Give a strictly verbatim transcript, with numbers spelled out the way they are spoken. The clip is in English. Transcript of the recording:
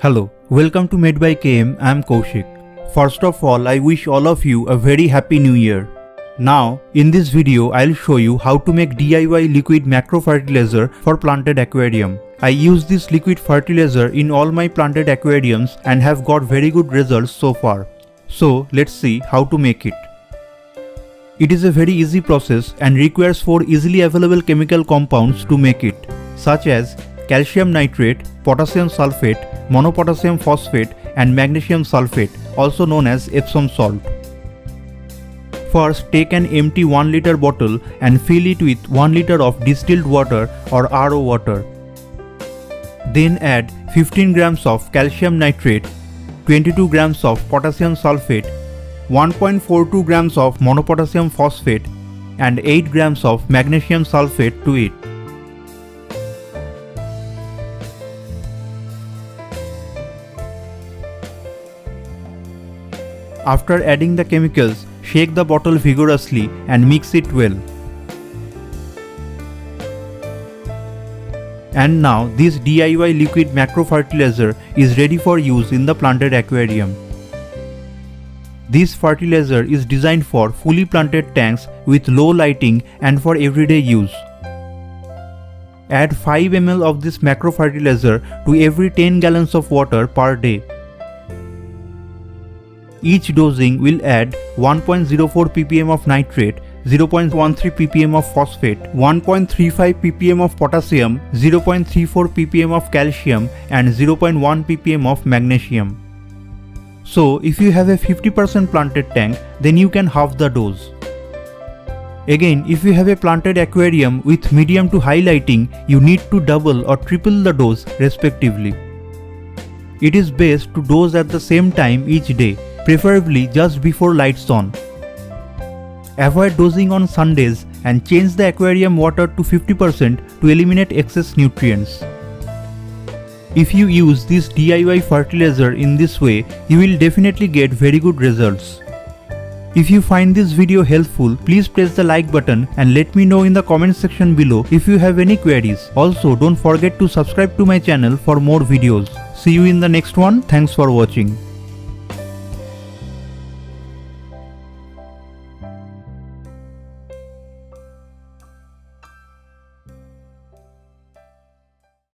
Hello, welcome to Made by K M, I am Kaushik. First of all, I wish all of you a very happy new year. Now, in this video, I'll show you how to make D I Y liquid macrofertilizer for planted aquarium. I use this liquid fertilizer in all my planted aquariums and have got very good results so far. So, let's see how to make it. It is a very easy process and requires four easily available chemical compounds to make it, such as calcium nitrate, potassium sulfate, monopotassium phosphate and magnesium sulfate, also known as Epsom salt. First, take an empty one liter bottle and fill it with one liter of distilled water or R O water. Then add fifteen grams of calcium nitrate, twenty-two grams of potassium sulfate, one point four two grams of monopotassium phosphate and eight grams of magnesium sulfate to it. After adding the chemicals, shake the bottle vigorously and mix it well. And now this D I Y liquid macrofertilizer is ready for use in the planted aquarium. This fertilizer is designed for fully planted tanks with low lighting and for everyday use. Add five milliliters of this macrofertilizer to every ten gallons of water per day. Each dosing will add one point zero four p p m of nitrate, zero point one three p p m of phosphate, one point three five p p m of potassium, zero point three four p p m of calcium and zero point one p p m of magnesium. So if you have a fifty percent planted tank, then you can halve the dose. Again, if you have a planted aquarium with medium to high lighting, you need to double or triple the dose respectively. It is best to dose at the same time each day, preferably just before lights on. Avoid dosing on Sundays and change the aquarium water to fifty percent to eliminate excess nutrients. If you use this D I Y fertilizer in this way, you will definitely get very good results. If you find this video helpful, please press the like button and let me know in the comment section below if you have any queries. Also, don't forget to subscribe to my channel for more videos. See you in the next one. Thanks for watching.